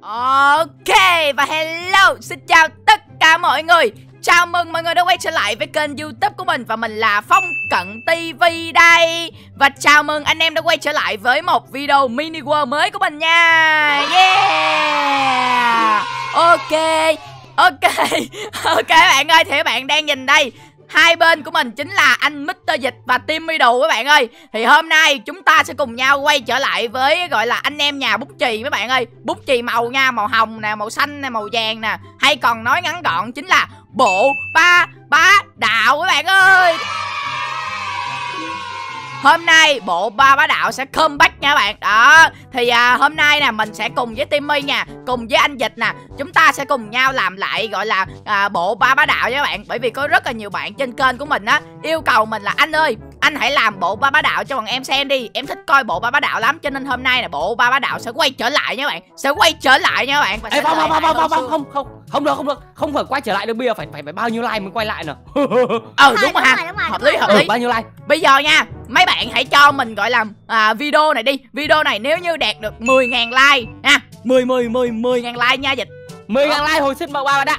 Ok, và hello, xin chào tất cả mọi người. Chào mừng mọi người đã quay trở lại với kênh YouTube của mình. Và mình là Phong Cận TV đây. Và chào mừng anh em đã quay trở lại với một video Mini World mới của mình nha. Yeah. Ok bạn ơi, thì các bạn đang nhìn đây, hai bên của mình chính là anh Mr. Dịch và Timmy Đủ các bạn ơi. Thì hôm nay chúng ta sẽ cùng nhau quay trở lại với gọi là anh em nhà bút chì các bạn ơi. Bút chì màu nha, màu hồng nè, màu xanh nè, màu vàng nè, hay còn nói ngắn gọn chính là bộ ba đạo các bạn ơi. Hôm nay bộ ba bá đạo sẽ comeback nha các bạn. Đó, thì hôm nay nè mình sẽ cùng với Timmy nha, cùng với anh Dịch nè, chúng ta sẽ cùng nhau làm lại gọi là bộ ba bá đạo nha các bạn. Bởi vì có rất là nhiều bạn trên kênh của mình á yêu cầu mình là anh ơi, anh hãy làm bộ ba bá đạo cho bọn em xem đi, em thích coi bộ ba bá đạo lắm. Cho nên hôm nay là bộ ba bá đạo sẽ quay trở lại nha các bạn, sẽ quay trở lại nha các bạn. Ê, không được, không phải quay trở lại được, bây giờ phải bao nhiêu like mới quay lại nè. Đúng rồi, hợp lý. Bao nhiêu like? Bây giờ nha, mấy bạn hãy cho mình gọi là video này đi. Video này nếu như đạt được 10.000 like nha, 10.000 like nha Dịch. 10.000 like hồi sinh màu ba đạo.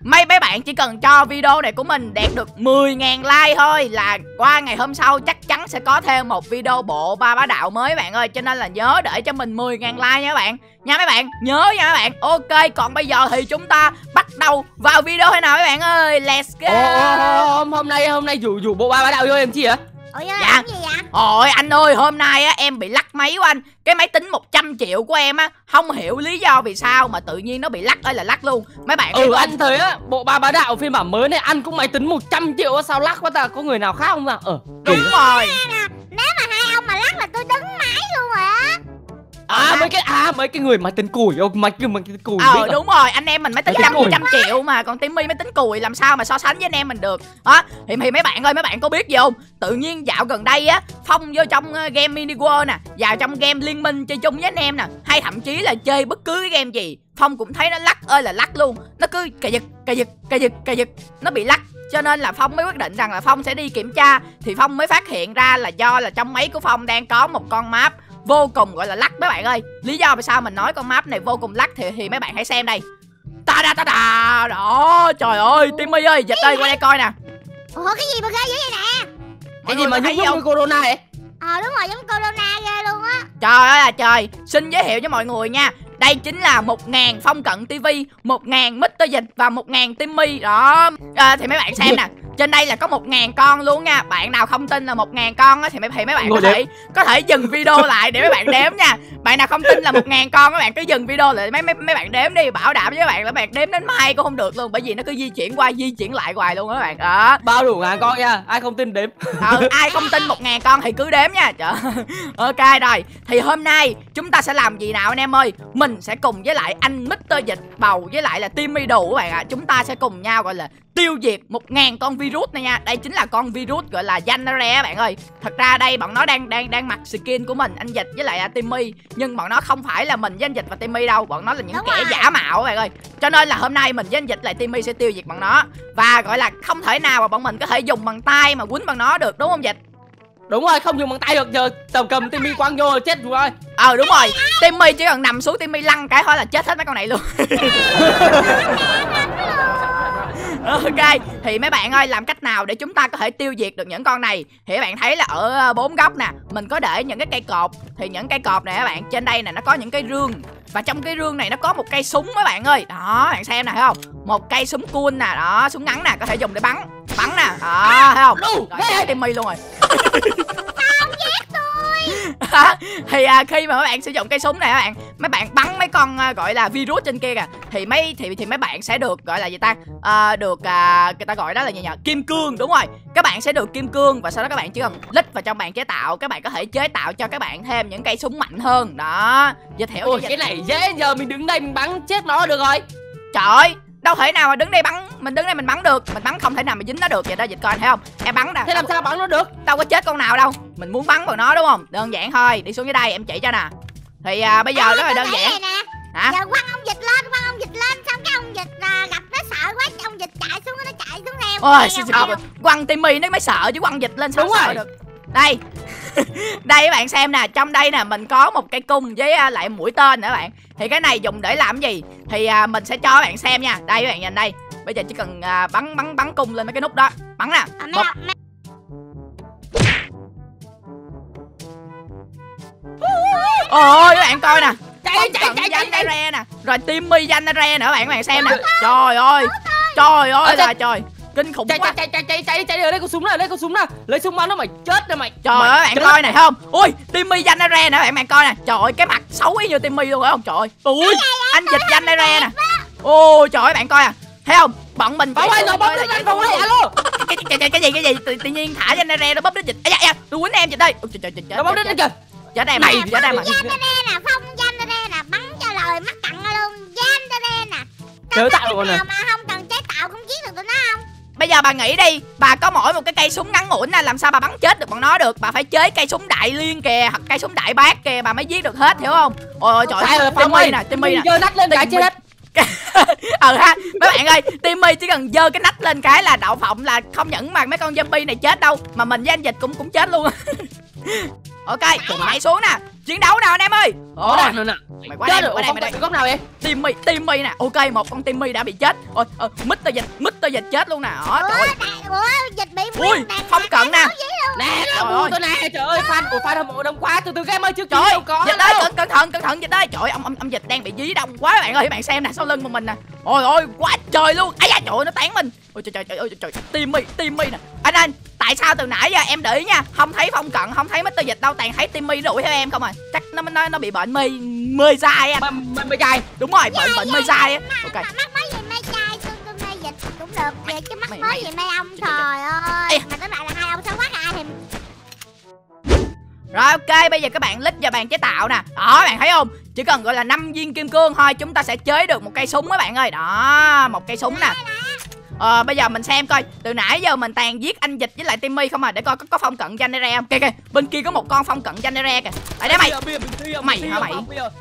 Mấy bạn chỉ cần cho video này của mình đạt được 10.000 like thôi là qua ngày hôm sau chắc chắn sẽ có thêm một video bộ ba bá đạo mới bạn ơi. Cho nên là nhớ để cho mình 10.000 like nha các bạn. Nha mấy bạn, nhớ nha các bạn. Ok, còn bây giờ thì chúng ta bắt đầu vào video thế nào các bạn ơi. Let's go. Hôm nay rủ bộ ba bá đạo vô em chi hả? Dạ. Ôi anh ơi, hôm nay á em bị lắc máy của anh. Cái máy tính 100 triệu của em á, không hiểu lý do vì sao mà tự nhiên nó bị lắc ơi là lắc luôn. Mấy bạn anh thấy á, bộ ba bá đạo phiên bản mới này anh cũng máy tính 100 triệu á, sao lắc quá ta, có người nào khác không ta? Đúng rồi. Nếu mà hai ông mà lắc là tôi đứng máy luôn rồi á. Mấy cái người máy tính cùi, máy tính cùi. Đúng rồi, anh em mình máy tính 100 triệu mà còn Timmy máy tính cùi làm sao mà so sánh với anh em mình được. Đó, thì mấy bạn ơi, mấy bạn có biết gì không? Tự nhiên dạo gần đây á, Phong vô trong game Mini World nè, vào trong game Liên Minh chơi chung với anh em nè, hay thậm chí là chơi bất cứ cái game gì, Phong cũng thấy nó lắc ơi là lắc luôn. Nó cứ cà giật, nó bị lắc. Cho nên là Phong mới quyết định rằng là Phong sẽ đi kiểm tra. Thì Phong mới phát hiện ra là do là trong máy của Phong đang có một con map vô cùng gọi là lắc mấy bạn ơi. Lý do vì sao mình nói con map này vô cùng lắc thì mấy bạn hãy xem đây. Ta-da-ta-da. Đó, trời ơi, Timmy ơi, Dịch ơi, qua đây coi nè. Ủa, cái gì mà ghê vậy nè? Cái gì mà giống corona vậy? Đúng rồi, giống corona ghê luôn á. Trời ơi là trời, xin giới thiệu cho mọi người nha, đây chính là 1.000 Phong Cận TV, 1.000 Mr. Dịch và 1.000 Timmy. Đó, thì mấy bạn xem nè, trên đây là có 1.000 con luôn nha. Bạn nào không tin là 1.000 con á thì mấy bạn có thể dừng video lại để mấy bạn đếm nha. Bạn nào không tin là 1.000 con, các bạn cứ dừng video lại, mấy bạn đếm đi, bảo đảm với các bạn là các bạn đếm đến mai cũng không được luôn, bởi vì nó cứ di chuyển qua di chuyển lại hoài luôn các bạn. Đó, bao đủ ngàn con nha, ai không tin đếm. Ai không tin 1.000 con thì cứ đếm nha. Trời. Ok rồi, thì hôm nay chúng ta sẽ làm gì nào anh em ơi? Mình sẽ cùng với lại anh Mr. Dịch bầu với lại là Timmy Đủ các bạn ạ. Chúng ta sẽ cùng nhau gọi là tiêu diệt 1.000 con virus này nha. Đây chính là con virus gọi là Yandere các bạn ơi. Thật ra đây bọn nó đang mặc skin của mình, anh Dịch với lại Timmy, nhưng bọn nó không phải là mình với anh Dịch và Timmy đâu, bọn nó là những kẻ giả mạo các bạn ơi. Cho nên là hôm nay mình với anh Dịch lại Timmy sẽ tiêu diệt bọn nó, và gọi là không thể nào mà bọn mình có thể dùng bằng tay mà quýnh bằng nó được, đúng không Dịch? Đúng rồi, không dùng bằng tay được, giờ cầm Timmy quăng vô là chết rồi. Đúng rồi, Timmy chỉ cần nằm xuống, Timmy lăn cái thôi là chết hết mấy con này luôn. Ok, thì mấy bạn ơi, làm cách nào để chúng ta có thể tiêu diệt được những con này? Thì các bạn thấy là ở 4 góc nè, mình có để những cái cây cột. Thì những cây cột này các bạn, trên đây nè nó có những cái rương, và trong cái rương này nó có một cây súng các bạn ơi. Đó, bạn xem nè, thấy không? Một cây súng cun nè, đó, súng ngắn nè, có thể dùng để bắn nè. Đó, thấy không? Rồi, Timmy luôn rồi. Thì khi mà các bạn sử dụng cây súng này các bạn, mấy bạn bắn mấy con gọi là virus trên kia kìa, thì mấy bạn sẽ được gọi là gì ta, người ta gọi đó là gì nhỉ? Kim cương, đúng rồi, các bạn sẽ được kim cương. Và sau đó các bạn chỉ cần click vào trong bàn chế tạo, các bạn có thể chế tạo cho các bạn thêm những cây súng mạnh hơn. Đó, Dịch hiểu cái này dễ, giờ mình đứng đây mình bắn chết nó được rồi. Trời ơi, đâu thể nào mà đứng đây bắn, mình đứng đây mình bắn được, mình bắn không thể nào mà dính nó được. Vậy đó Dịch, coi thấy không, em bắn nè. Thế làm sao bắn nó được, đâu có chết con nào đâu, mình muốn bắn vào nó đúng không, đơn giản thôi. Đi xuống dưới đây em chỉ cho nè. Thì bây giờ rất là đơn giản hả? Giờ quăng ông Dịch lên xong cái ông Dịch gặp nó sợ quá, ông Dịch chạy xuống, nó chạy xuống theo. Quăng Timmy nó mới sợ chứ quăng Dịch lên sao sợ được. Đây Đây các bạn xem nè, trong đây nè mình có một cây cung với lại mũi tên nữa các bạn. Thì cái này dùng để làm cái gì thì mình sẽ cho các bạn xem nha. Đây các bạn nhìn đây. Bây giờ chỉ cần bắn cung lên mấy cái nút đó. Bắn nè. Ôi các bạn coi nè. Phong Cận Yandere nè. Rồi Timmy Yandere nữa các bạn xem nè. Trời ơi. Trời ơi là trời. Kinh khủng quá. Chạy đi, lấy con súng ra. Lấy súng bắn nó mày chết rồi mày. Trời ơi bạn coi này thấy không? Ui, Timmy Yandere nè bạn coi nè. Trời ơi cái mặt xấu y như Timmy luôn phải không? Trời ơi. Ui, anh Dịch Yandere nè. Ôi trời ơi bạn coi à. Thấy không? Bọn mình phải ơi, bóp đứt anh Phong ơi alo. Cái gì? Tự nhiên thả Yandere nó bóp đứt Dịch. Ấy da, tôi quýnh em Dịch đây. Ôi trời trời. Nó bóp đứt nó kìa. Chết em mày, chết em mày. Yandere nè, Phong Yandere nè, bắn cho lời mắc cặn luôn. Yandere nè. Chơi tạo luôn nè. Bây giờ bà nghĩ đi, bà có mỗi một cái cây súng ngắn ngủn là làm sao bà bắn chết được bọn nó được. Bà phải chế cây súng đại liên kìa, hoặc cây súng đại bác kìa bà mới giết được hết, hiểu không? Ôi trời ơi, Timmy nè. Giơ nách lên cái chết hết. Ừ ha, mấy bạn ơi, Timmy chỉ cần giơ cái nách lên cái là đậu phộng là không những mà mấy con zombie này chết đâu, mà mình với anh Dịch cũng chết luôn. Ok, hãy xuống nè. Chiến đấu nào anh em ơi. Ồ, mày quá đây, mày góc nào vậy? Timmy nè. Ok, một con Timmy đã bị chết. Ôi, Mr. Dịch chết luôn nè. Ủa, Dịch bị nguyên đạn. Phong Cận nè. Nè, tôi nè. Trời ơi, fan hâm mộ đông quá. Từ game ơi, chưa kịp đâu có. Dịch ơi, cẩn thận Dịch ơi. Trời ơi, ông Dịch đang bị dí đông quá các bạn ơi. Các bạn xem nè, sau lưng của mình nè. Ôi ôi, quá trời luôn. Ấy da, trời ơi nó tán mình. Ôi trời, Timmy nè. Anh tại sao từ nãy giờ em để ý nha, không thấy Phong Cận, không thấy Mr. Dịch đâu, toàn thấy Timmy đuổi theo em không à. Chắc nó bị bệnh mê dai á. Mê dai. Đúng rồi, bệnh mê dai á. Ok. Mắt mới gì mê dai, tương mê Dịch cũng được. Vậy chứ mắt mới gì mê ông trời ơi. Mà tới lại là hai ông sao quát ai thì. Rồi ok, bây giờ các bạn lít vào bàn chế tạo nè. Đó bạn thấy không? Chỉ cần gọi là 5 viên kim cương thôi, chúng ta sẽ chế được một cây súng các bạn ơi. Đó, một cây súng nè. Bây giờ mình xem coi từ nãy giờ mình tàn giết anh Dịch với lại Timmy không à, để coi có Phong Cận Yandere không. Kìa bên kia có một con Phong Cận Yandere kìa. Tại đây mày hả mày?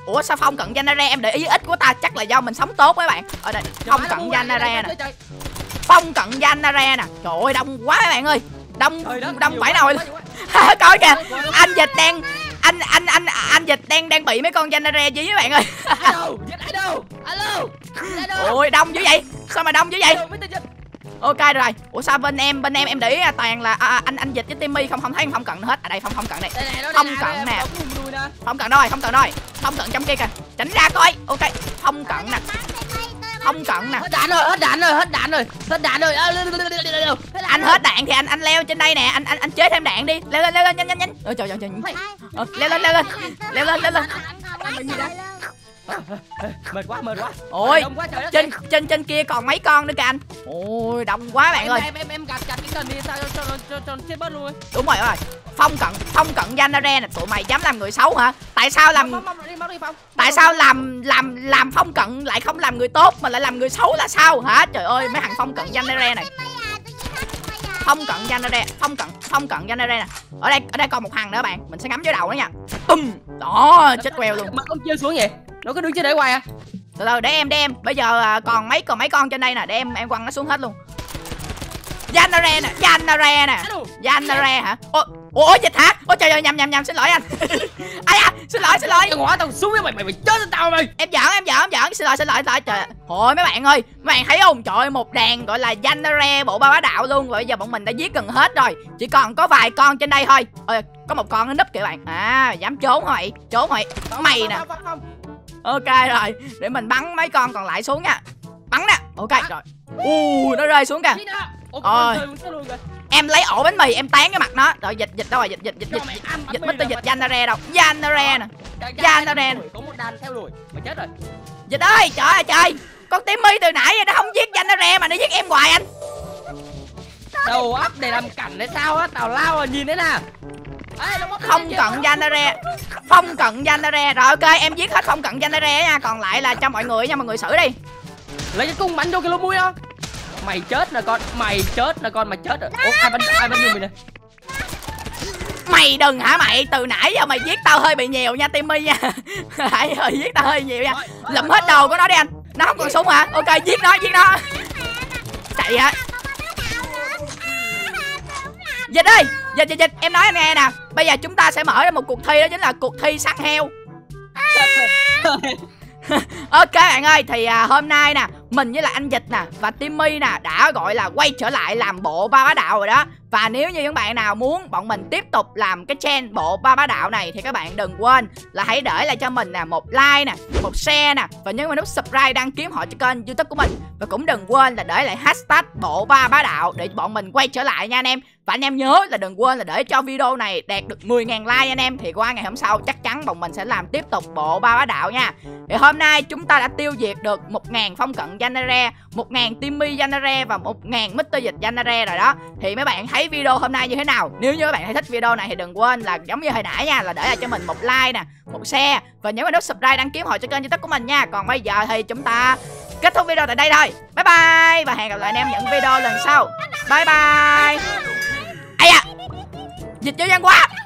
Ủa sao Phong Cận Yandere em để ý ít của ta, chắc là do mình sống tốt mấy bạn. Ở đây Phong Cận Yandere nè. Phong Cận Yandere nè. Trời ơi đông quá mấy bạn ơi. Đông phải nồi. Coi kìa, anh Dịch đang anh Dịch đang bị mấy con Yandere dí mấy bạn ơi. Alo. Ôi đông dữ vậy? Sao mà đông dữ vậy? Ok rồi. Ủa sao bên em để ý toàn là anh Dịch với Timmy không thấy Phong Cận hết. À đây Phong Cận này. Phong Cận nè. Phong Cận trong kia kìa. Tránh ra coi. Ok, Phong Cận nè. Phong Cận nè. Hết đạn rồi. Anh hết đạn thì anh leo trên đây nè, anh chế thêm đạn đi. Leo lên nhanh. Ôi trời. Leo lên. Mệt quá. Ôi, trên kia còn mấy con nữa kìa anh. Ôi, đông quá bạn ơi. Em chặt cái cần đi sao cho chết bớt luôn. Đúng rồi. Phong Cận Yandere nè, tụi mày dám làm người xấu hả? Tại sao làm Phong Cận lại không làm người tốt mà lại làm người xấu là sao hả? Trời ơi, mấy thằng Phong Cận Yandere này. Phong Cận Yandere nè. Ở đây còn một thằng nữa bạn, mình sẽ ngắm dưới đầu đó nha. Đó, chết queo luôn. Mà con chưa xuống vậy? Nó cứ đứng trên để hoài à. Từ từ để em. Bây giờ còn mấy con trên đây nè, để em quăng nó xuống hết luôn. Yandere hả? Ủa Dịch hả? Ôi trời ơi, nhầm xin lỗi anh. Ai da, xin lỗi. Cái ngõ tao xuống với mày chết lên tao mày. Em giỡn, xin lỗi. Trời. Thôi mấy bạn ơi, mấy bạn thấy không? Trời ơi, một đàn gọi là Yandere bộ ba bá đạo luôn. Rồi bây giờ bọn mình đã giết gần hết rồi. Chỉ còn có vài con trên đây thôi. Ôi, có một con nó núp kìa bạn. À, dám trốn rồi. Mày nè. Ok rồi, để mình bắn mấy con còn lại xuống nha. Bắn nè. Ok rồi. Nó rơi xuống kìa. Ôi. Em lấy ổ bánh mì em tán cái mặt nó. Rồi dịch đâu rồi, dịch Mr. Dịch Yandere đâu? Yandere nè. Có một đàn theo đuổi, mà chết rồi. Dịch ơi, trời ơi. Con Timmy từ nãy giờ nó không giết Yandere mà nó giết em hoài anh. Đầu óc để làm cảnh hay sao á, tào lao nhìn thế nè. Phong Cận Yandere. Rồi ok, em giết hết Phong Cận Yandere nha, còn lại là cho mọi người nha, mọi người xử đi. Lấy cái cung bắn vô cái lỗ mũi đó. Mày chết nè con, mày chết rồi. Ủa ai bắn vô mình nè. Mày đừng hả mày, từ nãy giờ mày giết tao hơi bị nhiều nha Timmy nha. Hãy hơi giết tao hơi nhiều nha. Lụm hết đầu của nó đi anh. Nó không còn súng hả? Ok, giết nó. Chạy hả? Dịch ơi. Dịch, Dịch, em nói anh nghe nè. Bây giờ chúng ta sẽ mở ra một cuộc thi, đó chính là cuộc thi săn heo. Ok bạn ơi, thì hôm nay nè, mình với là anh Dịch nè và Timmy nè đã gọi là quay trở lại làm bộ ba bá đạo rồi đó. Và nếu như những bạn nào muốn bọn mình tiếp tục làm cái trend bộ ba bá đạo này thì các bạn đừng quên là hãy để lại cho mình nè một like nè, một share nè và nhấn vào nút subscribe đăng ký họ cho kênh YouTube của mình. Và cũng đừng quên là để lại hashtag bộ ba bá đạo để bọn mình quay trở lại nha anh em. Và anh em nhớ là đừng quên là để cho video này đạt được 10.000 like anh em, thì qua ngày hôm sau chắc chắn bọn mình sẽ làm tiếp tục bộ ba bá đạo nha. Thì hôm nay chúng ta đã tiêu diệt được 1.000 Phong Cận Yandere, 1.000 Timmy Yandere và 1.000 Mr. Dịch Yandere rồi đó. Thì mấy bạn thấy video hôm nay như thế nào? Nếu như các bạn thấy thích video này thì đừng quên là giống như hồi nãy nha, là để lại cho mình một like nè, một share và nhấn vào nút subscribe đăng ký hội cho kênh YouTube của mình nha. Còn bây giờ thì chúng ta kết thúc video tại đây thôi. Bye bye và hẹn gặp lại anh em những video lần sau. Bye bye. Ây da, Dịch vô gian quá.